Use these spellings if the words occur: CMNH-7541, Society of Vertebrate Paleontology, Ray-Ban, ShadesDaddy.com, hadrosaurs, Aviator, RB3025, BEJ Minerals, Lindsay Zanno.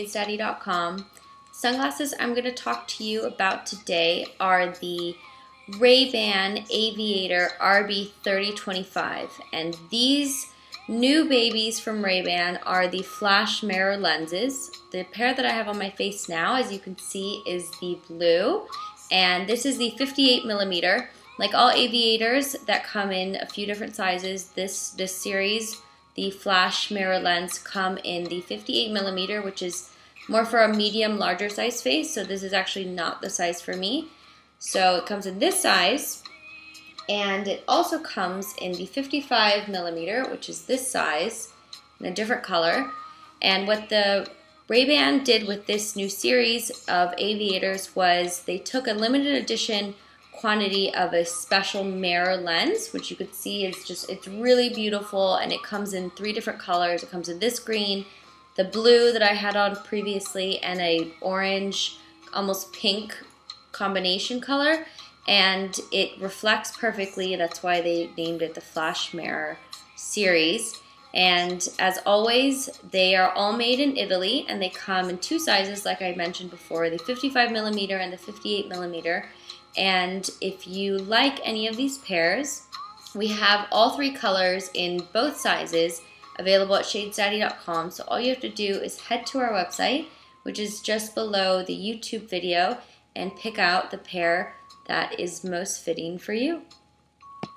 ShadesDaddy.com. Sunglasses I'm going to talk to you about today are the Ray-Ban Aviator RB3025, and these new babies from Ray-Ban are the flash mirror lenses. The pair that I have on my face now, as you can see, is the blue, and this is the 58mm. Like all aviators that come in a few different sizes, this series, the flash mirror lens, come in the 58mm, which is more for a medium, larger size face. So this is actually not the size for me. So it comes in this size, and it also comes in the 55mm, which is this size, in a different color. And what the Ray-Ban did with this new series of aviators was they took a limited edition quantity of a special mirror lens, which you could see is just, it's really beautiful, and it comes in three different colors. It comes in this green, the blue that I had on previously, and a orange, almost pink combination color, and it reflects perfectly. That's why they named it the Flash Mirror series. And as always, they are all made in Italy, and they come in two sizes, like I mentioned before, the 55mm and the 58mm. And if you like any of these pairs, we have all three colors in both sizes available at ShadesDaddy.com. So all you have to do is head to our website, which is just below the YouTube video, and pick out the pair that is most fitting for you.